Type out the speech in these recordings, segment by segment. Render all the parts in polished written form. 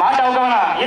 மாடு வெட்டி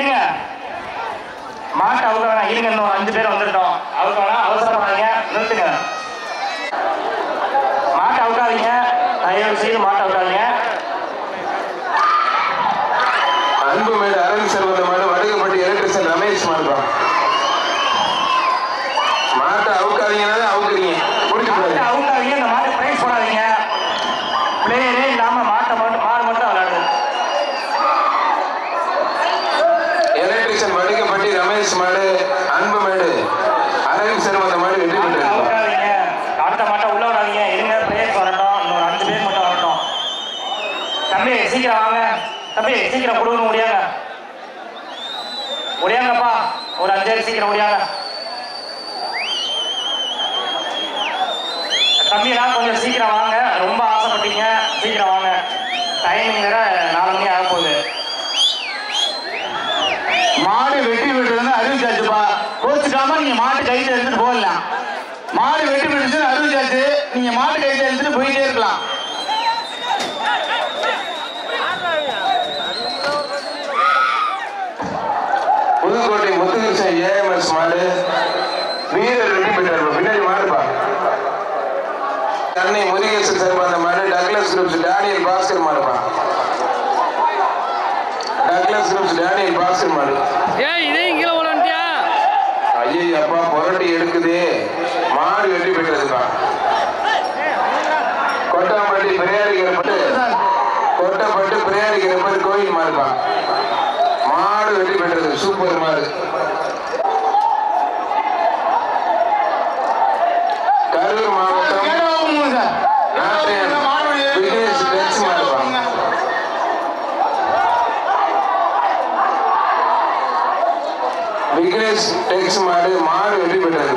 பெற்றது.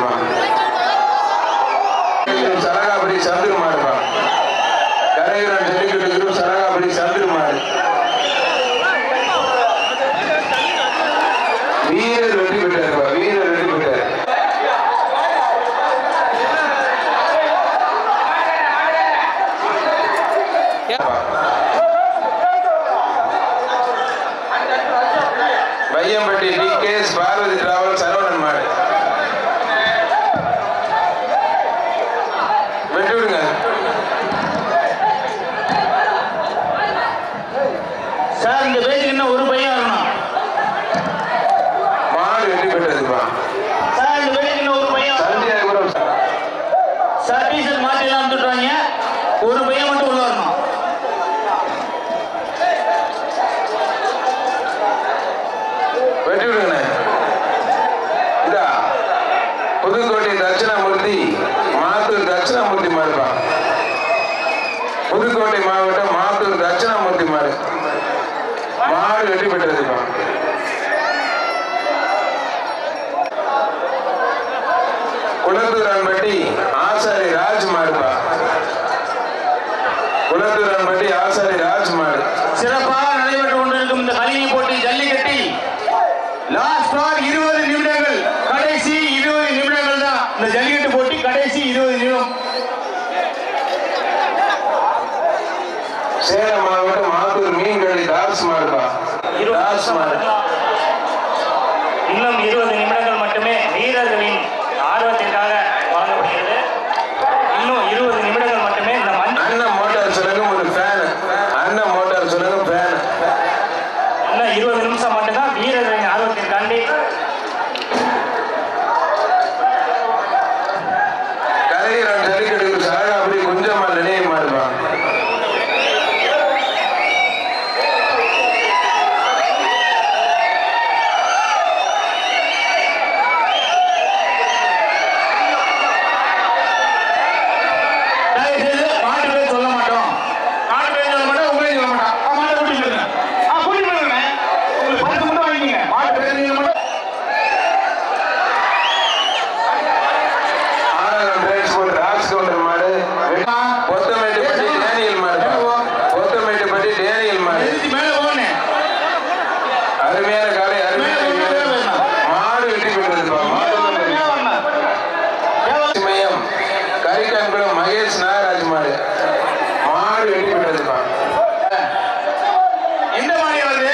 எந்த மாடு வருது?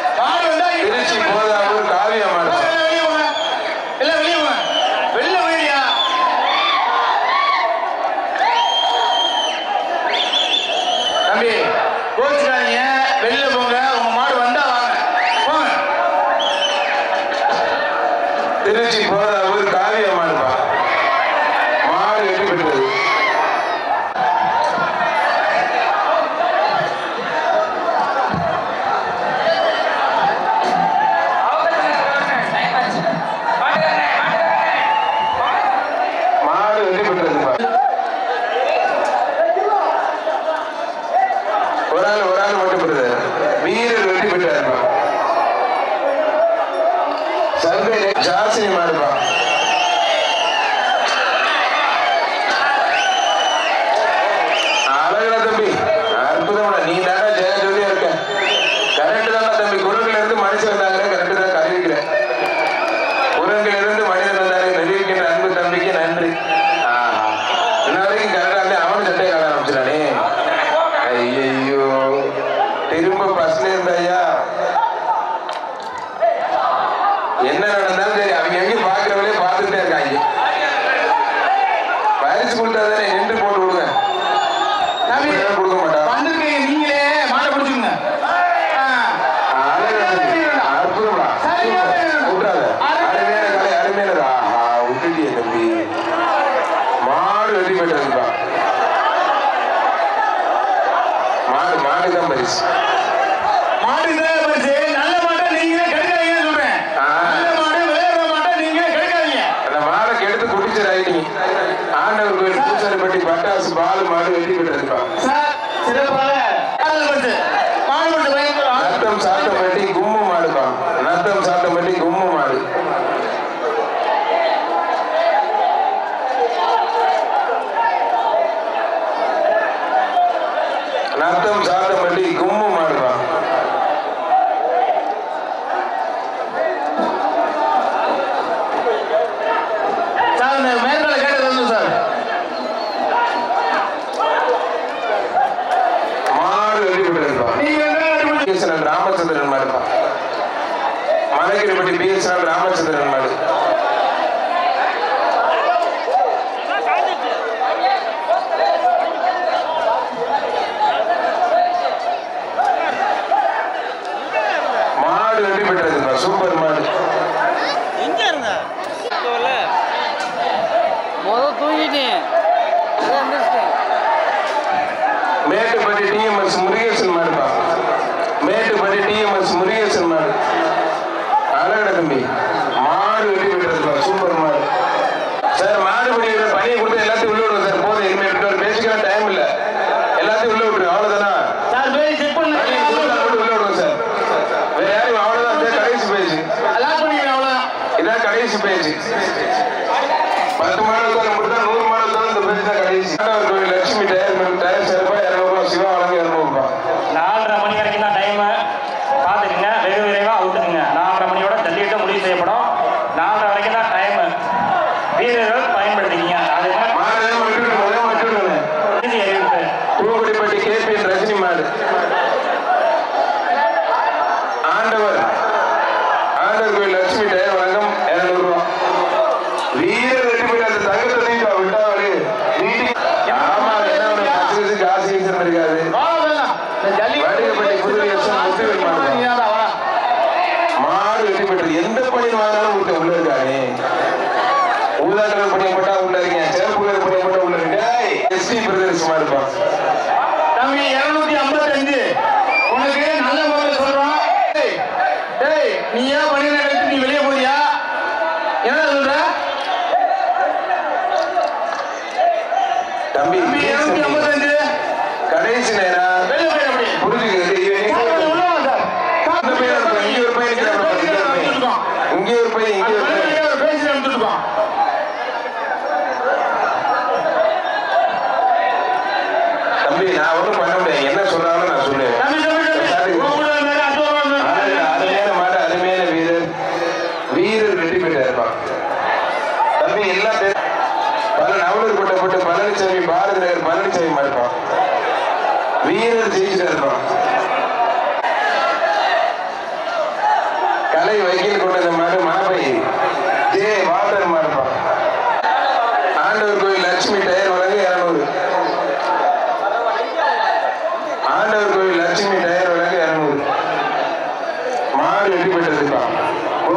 மாடு வந்து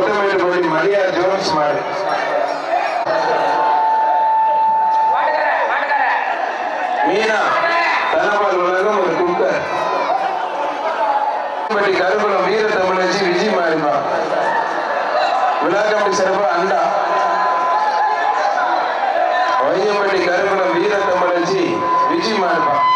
Ultimately, Maria Jones Meena, Tanapal Ulagam or Kuka. But the Karabula Mira Tamalaji Viji Marima Ulagam to Serva Anda. Why you but the Karabula Mira Tamalaji Viji Marima?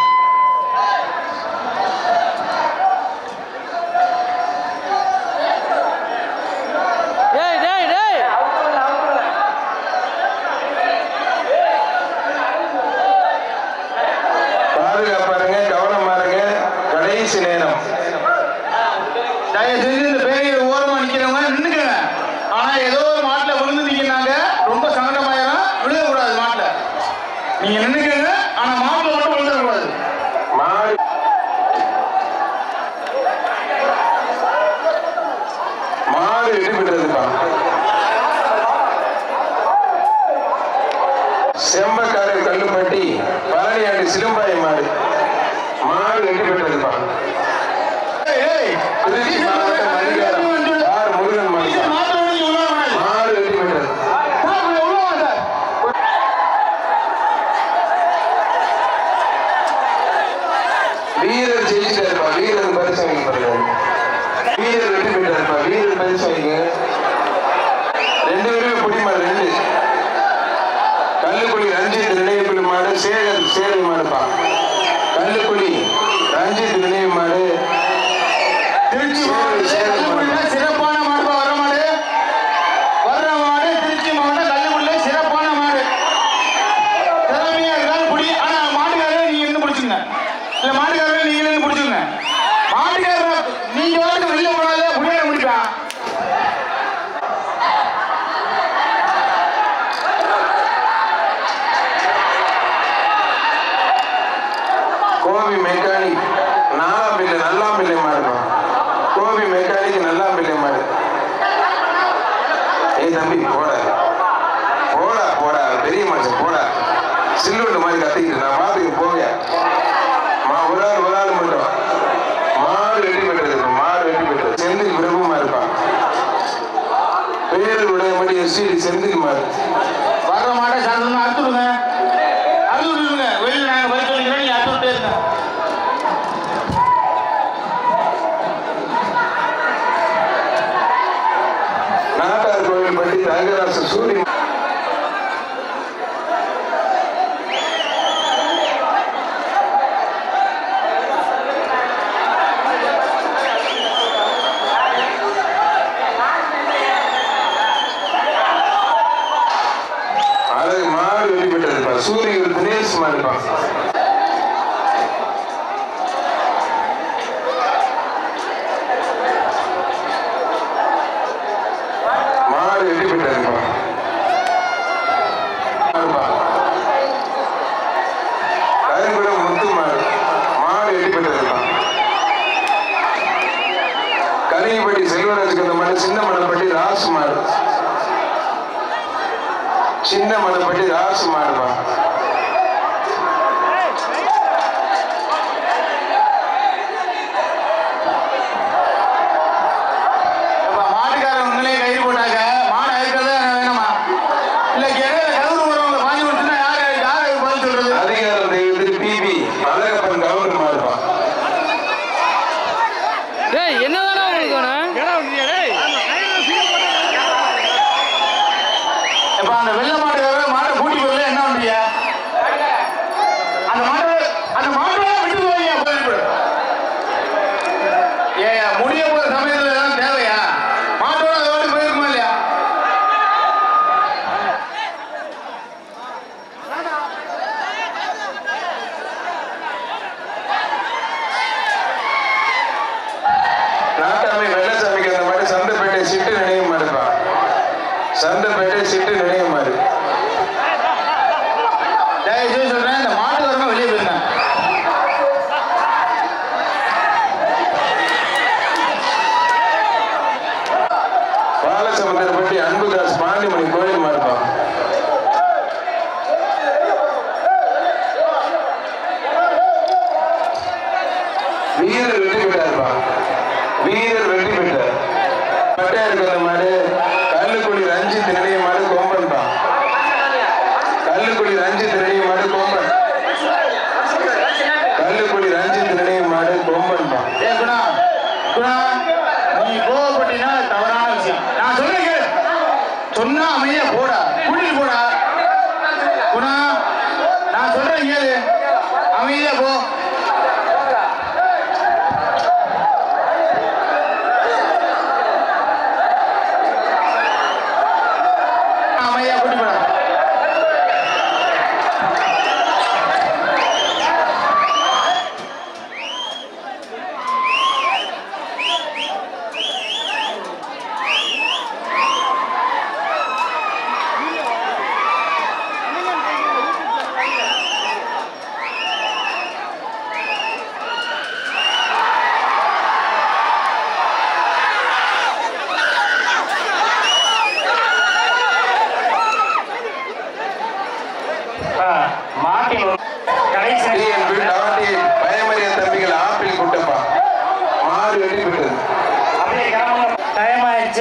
We're ready, better.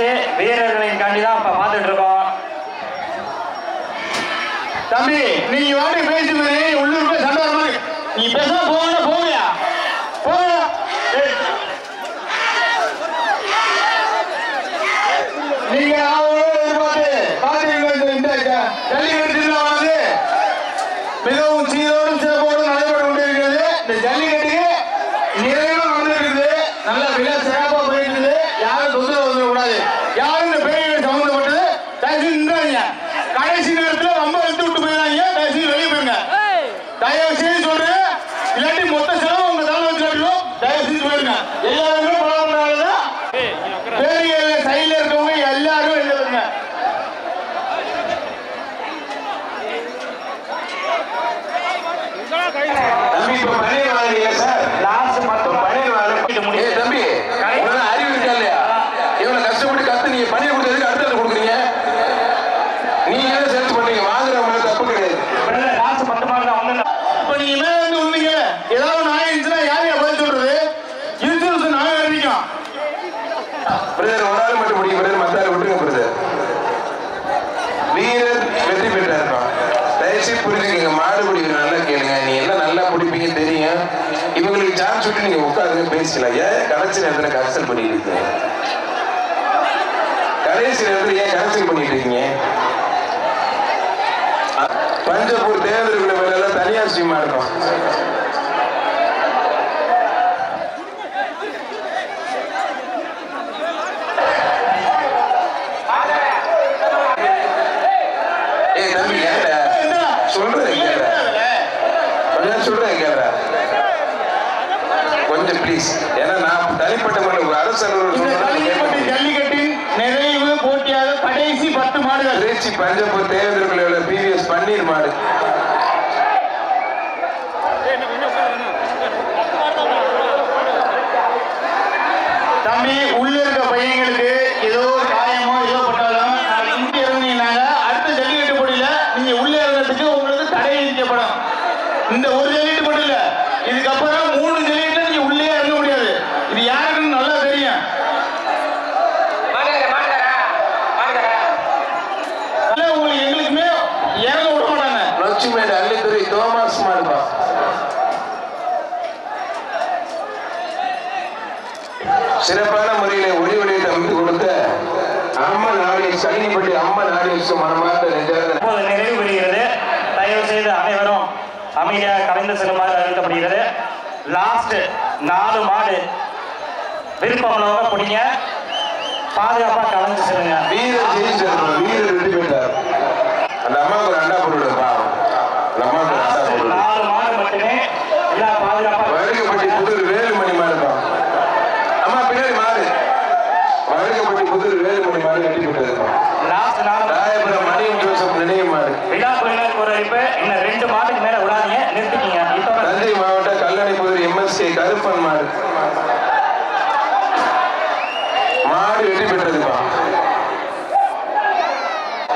Match வீரர்களின் கண்டிதான் இப்ப பார்த்துட்டு இருக்கோம். தம்பி நீங்க வாட்டி பேசுவது உள்ளூர் போய் சண்டை வர மாதிரி நீ பேச போன போவியா போ. நீங்க எதிர்பார்த்து பார்த்து ஜல்லிக்கட்டு திருவிழாவானது மிகவும் சீரோடும் சிறப்போடும் நடைபெற கொண்டிருக்கிறது. இந்த ஜல்லிக்கட்டு நிறைவாக வந்திருக்கிறது, நல்ல விலை சிறப்பாக போயிருக்கிறது. யாரும் தொந்தரவு வந்துடக்கூடாது, யாரும் இந்த பேரை சம்மந்தப்பட்டது தயவு நின்றாங்க. கடைசி நேரத்தில் ரொம்ப எடுத்து விட்டு போயிடாங்க, தயவு செய்து வெளியே போயிருங்க. தயவு செய்து சொல்றேன், இல்லாட்டி மொத்த செலவு உங்க தலை வச்சு கட்டணும். தயவு செய்து போயிருங்க. எல்லாருமே பலவனாலதான் பேரையில சைடில் இருக்கவங்க எல்லாரும் வெளியே வருங்க. தம்பி இப்ப பழைய வாரி இல்ல சார், லாஸ்ட் மட்டும் பழைய வாரி முடியும். தம்பி இவ்வளவு அறிவு இருக்கா இல்லையா? இவ்வளவு கஷ்டப்பட்டு கத்து நீங்க பணியை கொடுத்ததுக்கு அடுத்தது கொடுக்குறீங்க. நீங்க என்ன சேர்த்து பண்றீங்க? வாங்குறவங்க தப்பு கிடையாது. லாஸ்ட் மட்டுமா இருந்தா ஒண்ணு இப்ப நீங்க மேல வந்து உண்மைங்க ஏதாவது ஒண்ணு ஆயிடுச்சுன்னா யார் யார் பதில் சொல்றது? இன்சூரன்ஸ் நாங்க அறிவிக்கும். பிரதர் ஒரு ஆள் மட்டும் முடியும் பிரதர், மத்த ஆள் விட்டுங்க பிரதர். வீரர் வெற்றி பெற்றாருப்பா, தயவுசெய்து புரிஞ்சுக்கீங்க. மாடுபடி நல்லா கேளுங்க, நீங்க எல்லாம் நல்லா பிடிப்பீங்க தெரியும். இவங்களுக்கு சான்ஸ் விட்டு நீங்க உட்காருங்க, பேசிக்கலாம். ஏன் கடைசி நேரத்துல கேன்சல் பண்ணிட்டு இருக்கீங்க? கடைசி நேரத்துல ஏன் கேன்சல் பண்ணிட்டு இருக்கீங்க? பஞ்சப்பூர் தேவதற்கு மேல எல்லாம் தனியார் ஸ்ட்ரீமா இருக்கும். கொஞ்சம் பிளீஸ், ஏன்னா நான் தனிப்பட்ட முறையில் அரசு ஜல்லிக்கட்டின் நிறைவு போட்டியாக கடைசி 10 மாடுகள் திருச்சி பஞ்சப்பூர் தேவேந்திர பிவிஎஸ் பன்னீர் மாடு. தம்பி உள்ள இருக்க பையன்களுக்கு ஏதோ ஒரு காயமோ ஏதோ போட்டாலும் இங்க இருந்தீங்கன்னாங்க அடுத்த ஜல்லிக்கட்டு போட்டியில நீங்க உள்ள இருந்ததுக்கு உங்களுக்கு தடை விதிக்கப்படும். இந்த ஒரு ஜல்லிக்கட்டு போட்டி இல்ல, இதுக்கப்புறம் 3 ஜல்லிக்கட்டு நீங்க உள்ளே இறங்க முடியாது. இது யாருன்னு நல்லா தெரியும். உங்களுக்கு எங்களுக்குமே இறங்க விட மாட்டாங்க. லட்சுமி அள்ளித்துறை தோமாஸ் மாடுபா சிறப்பான முறையில ஒளி ஒளியை அமைத்து கொடுத்த அம்மன் ஆலய சைனிப்பட்டி அம்மன் ஆலயத்துக்கு மனமார்ந்த நிறைவு பெறுகிறது. தயவு செய்து அனைவரும் அமைதியாக கலைந்து செல்லுமாறு அறிவிக்கப்படுகிறது. லாஸ்ட் 4 மாடு விருப்பம் பிடிங்க, பாதுகாப்பாக கலந்து செல்லுங்க. வீரர் ஜெயிச்சு வீரர் வெற்றி பெற்றார். அந்த அம்மாவுக்கு ஒரு அண்டா பொருள் பாவம். அந்த அம்மாவுக்கு அண்டா பொருள் 4 மாடு மட்டுமே எல்லாம் பாதுகாப்பாக வழங்கப்பட்டி புதூர் வேலுமணி மாடுதான். அம்மா பின்னாடி மாறு வழங்கப்பட்டி புதூர் வேலுமணி மாடு வெற்றி பெற்றது. லாஸ்ட் 4 ராயபுரம் மணியம் ஜோசப் நினைவு மாடு விழா குழுவினர் ஒரு அறிவிப்பு. இன்னும் 2 மாடுக்கு மேல விடாதீங்க, நிறுத்திக்கீங்க. தஞ்சை மாவட்ட கல்லணை புதூர் எம்எஸ்கே கருப்பன் மாடு மாடு வெற்றி பெற்றதுப்பா.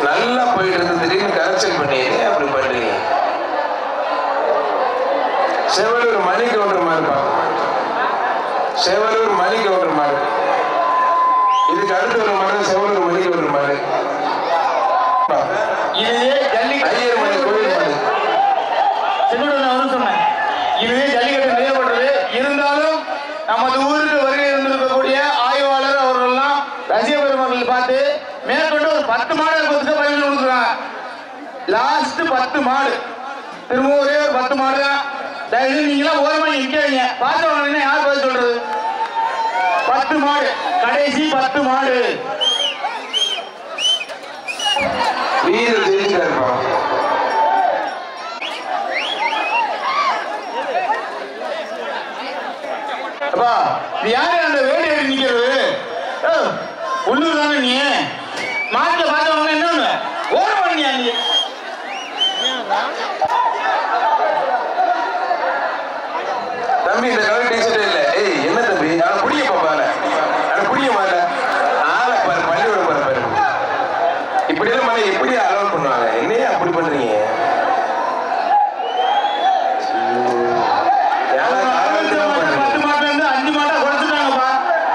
நல்லா போயிட்டு இருந்து திடீர்னு கரெக்ஷன் பண்ணிடுங்க, அப்படி பண்றீங்க. செவலூர் மணி கவுண்டர் மாடுப்பா, செவலூர் மணி கவுண்டர் மாடு. இதுக்கு அடுத்த ஒரு மாடு செவலூர் மணி கவுண்டர் மாடு. இதுவே ஐயர் மணி கோயில் மாடு சொன்னேன். இதுவே ஜல்லிக்கட்டு நிறைவேற்றது. இருந்தாலும் நமது ஊருக்கு வருகை இருந்திருக்கக்கூடிய ஆய்வாளர் அவர்கள்லாம் ரசிக பெருமக்கள் பார்த்து மேற்கொண்டு ஒரு 10 மாடு கொடுத்து பதிவு கொடுத்துருக்காங்க. லாஸ்ட் 10 மாடு திரும்பவும் ஒரே ஒரு 10 மாடு தான். தயவுசெய்து நீங்களாம் ஓரமாக நிற்கிறீங்க, பார்த்தவங்க யார் பதில் சொல்றது? 10 மாடு கடைசி 10 மாடு வீரர் ஜெயிச்சிருப்பா. அப்பா யாரு அந்த வேடி எடுத்து நிக்கிறது? உள்ளூர் தானே, நீ மாட்டுல பார்த்தவங்க என்ன ஓரம் பண்ணியா? நீ தம்பி இந்த கலர் டீச்சர் இல்ல. ஏய் என்ன தம்பி நான் புரிய பாப்பால நான் புரிய மாட்டேன். ஆளை பாரு, பள்ளியோட பாரு பாரு. இப்படி எல்லாம் மழை எப்படி அலோட் பண்ணுவாங்க? என்னையே அப்படி பண்றீங்க?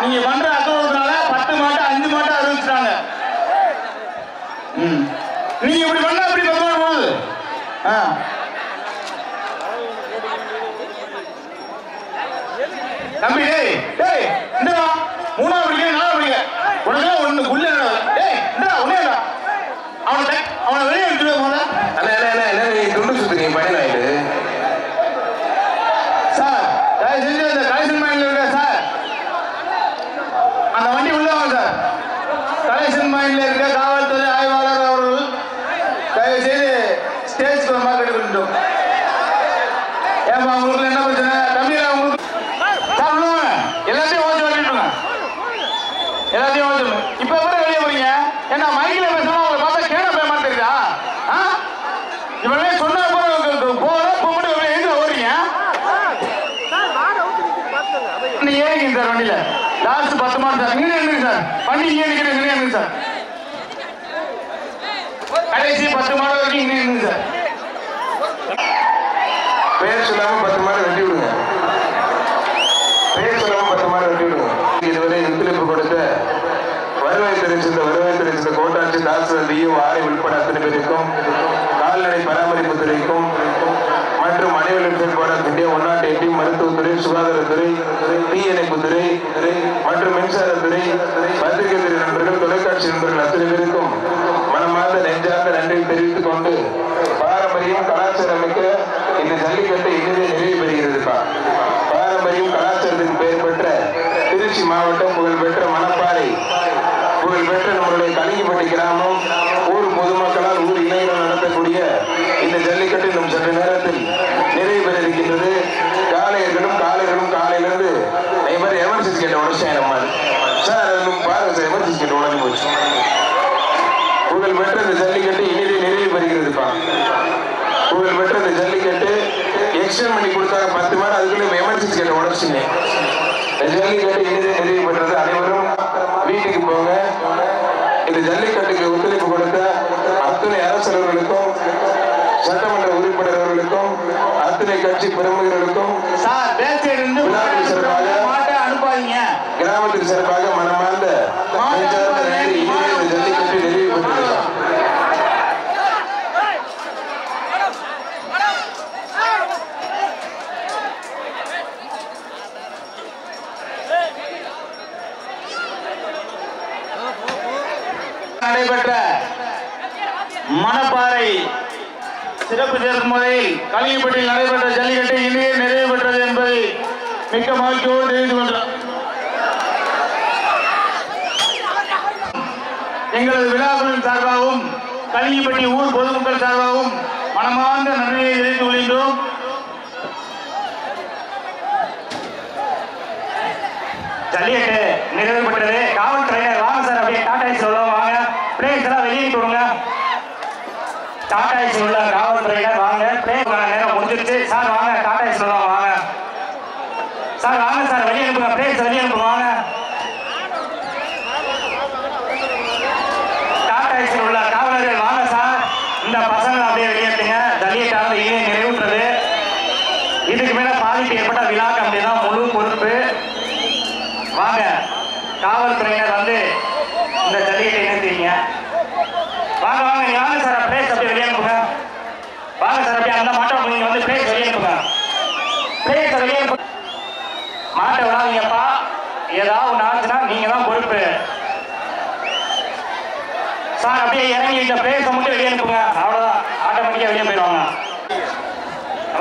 நீங்க பண்ற அக்கௌண்ட்னால 10 மாட்டை 5 மாட்டை 60 தம்பி டேய் டேய் என்னடா மூணாவது விக்கெட் நாலாவது விக்கெட் உடனே ஒண்ணு குள்ள டேய் என்னடா ஒண்ணேடா அவன வெளிய எடுத்துட்டு போடா அண்ணா அண்ணா என்ன நீ குண்டு சுத்துறீங்க பையன் ஆயிடு சார் டேய் செஞ்சு அந்த கலெக்ஷன் மைண்ட்ல இருக்க சார் அந்த வண்டி உள்ள வாங்க சார் கலெக்ஷன் மைண்ட்ல இருக்க காவல்துறை ஆய்வாளர் அவர்கள் தயவு செய்து ஸ்டேஜ் பரமா கட்டி விட்டுட்டோம் ஏமா உங்களுக்கு என்ன பிரச்சனை தம்பியா உங்களுக்கு எல்லாத்தையும் ஓட்டுங்க இப்ப எப்படி வெளியே போறீங்க ஏன்னா மைக்ல பேசணும் அவங்களை பார்த்தா கேட போய் மாட்டேங்குதா இவனே சொன்னா போற போட்டு எங்க ஓடுறீங்க நீ ஏறிங்க சார் வண்டியில லாஸ்ட் 10 மாதம் சார் நீங்க என்னங்க சார் பண்ணி இங்கே நிக்கிறீங்க என்னங்க சார் கடைசி 10 மாதம் வரைக்கும் இங்கே என்னங்க சார் பேர் சொல்லாம 10 மாதம் வெட்டி விடுங்க பேர் சொல்லாம 10 மாதம் வெட்டி விடுங்க இதுவரை ஒத்துழைப்பு கொடுத்த வருவாய்த்துறை கோட்டாட்சி தாசல் ஆரை உட்பட அத்தனை பேருக்கும் கால்நடை பராமரிப்பு துறைக்கும் மற்றும் அனைவரும் செயல்படக்கூடிய 108 மருத்துவத்துறை சுகாதாரத்துறை தீயணைப்புத்துறை மற்றும் மின்சாரத்துறை பத்திரிகை துறை நண்பர்கள் தொலைக்காட்சி நண்பர்கள் அத்தனை பேருக்கும் மனமார்ந்த நெஞ்சார்ந்த நன்றியை தெரிவித்துக் கொண்டு பாரம்பரியம் கலாச்சாரம் மிக்க இந்த ஜல்லிக்கட்டு இனிதே நிறைவு பெறுகிறதுப்பா பாரம்பரியம் கலாச்சாரத்தின் பெயர் பெற்ற திருச்சி மாவட்டம் புகழ்பெற்ற மணப்பாறை புகழ்பெற்ற நம்மளுடைய கலிங்கப்பட்டி கிராமம் ஊர் பொதுமக்களால் ஊர் இளைஞர்கள் நடத்தக்கூடிய இந்த ஜல்லிக்கட்டு நம் சற்று நேரத்தில் நிறைவு பெற இருக்கின்றது காலையிலிருந்து இவர் எமர்ஜென்சி கேட்ட உடச்சேன் நம்ம சார் பாருங்க சார் எமர்ஜென்சி கேட்ட உடனே போச்சு புகழ்பெற்ற இந்த ஜல்லிக்கட்டு இனிதே நிறைவு பெறுகிறதுப்பா புகழ்பெற்ற இந்த ஜல்லிக்கட்டு எக்ஸ்டன் பண்ணி கொடுத்தாங்க 10 மாதம் அதுக்குள்ளே எமர்ஜென்சி கேட்ட உடச்சுனேன் ஜல்லிக்கட்டு இனிதே நிறைவு பெற்றது அனைவரும் வீட்டுக்கு போங்க இந்த ஜல்லிக்கட்டுக்கு ஒத்துழைப்பு கொடுத்த அத்தனை அரசர்களுக்கும் சட்டமன்ற உறுப்பினர்களுக்கும் அத்தனை கட்சி பிரமுகர்களுக்கும் கிராமத்தின் சிறப்பாக மனமார்ந்த ஜல்லிக்கட்டு நிறைவு பெற்றது நடைபெற்ற மணப்பாறை சிறப்பு சேர்க்கும் முறையில் கலிங்கப்பட்டியில் நடைபெற்ற ஜல்லிக்கட்டு இனிதே நிறைவு பெற்றது என்பதை மிக்க மகிழ்ச்சியோடு தெரிந்து கொண்டார் எங்களது விழாக்குழுவின் சார்பாகவும் கலிங்கப்பட்டி ஊர் பொதுமக்கள் சார்பாகவும் மனமார்ந்த நன்றியை தெரிவித்துக் கொள்கின்றோம் ஜல்லிக்கட்டு நிறைவு பெற்றது காவல்துறையினர் வாங்க சார் அப்படியே டாடா சொல்லுவோம் வாங்க பிளேஸ் எல்லாம் வெளியே கொடுங்க டாடா உள்ள காவல்துறையினர் வாங்க பிளேஸ் நேரம் முடிஞ்சிருச்சு சார் வாங்க டாடா சொல்லுவோம் வாங்க சார் வாங்க சார் வெளியே அனுப்புங்க பிளேஸ் வெளியே அனுப்புங்க வாங்க டாடா உள்ள காவலர்கள் வாங்க சார் இந்த பசங்களை அப்படியே வெளியேற்றுங்க ஜல்லிக்கட்டாக இனிதே நிறைவுற்றது இதுக்கு மேல பாதிப்பு ஏற்பட்ட விழாக்கு அப்படின்னா முழு பொறுப்பு வாங்க காவல்துறையினர் வந்து இந்த ஜல்லிக்கட்டை இணைந்துறீங்க வாங்க வாங்க நீ வாங்க சார் பிளேஸ் அப்படியே வெளியே அனுப்புங்க வாங்க சார் அப்படியே அந்த மாட்டை நீங்க வந்து பிளேஸ் வெளியே அனுப்புங்க பிளேஸ் வெளியே அனுப்புங்க மாட்டை விடாதீங்கப்பா ஏதாவது ஒன்று ஆச்சுன்னா நீங்க தான் பொறுப்பு சார் அப்படியே இறங்கி இந்த பிளேஸை மட்டும் வெளியே அனுப்புங்க அவ்வளோதான் ஆட்டோமேட்டிக்காக வெளியே போயிடுவாங்க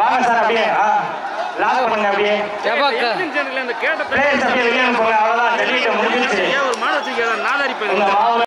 வாங்க சார் அப்படியே லாக் பண்ணுங்க அப்படியே கேட்ட பிளேஸ் அப்படியே வெளியே அனுப்புங்க அவ்வளோதான் ஜல்லிக்கட்டை முடிஞ்சிருச்சு நாலு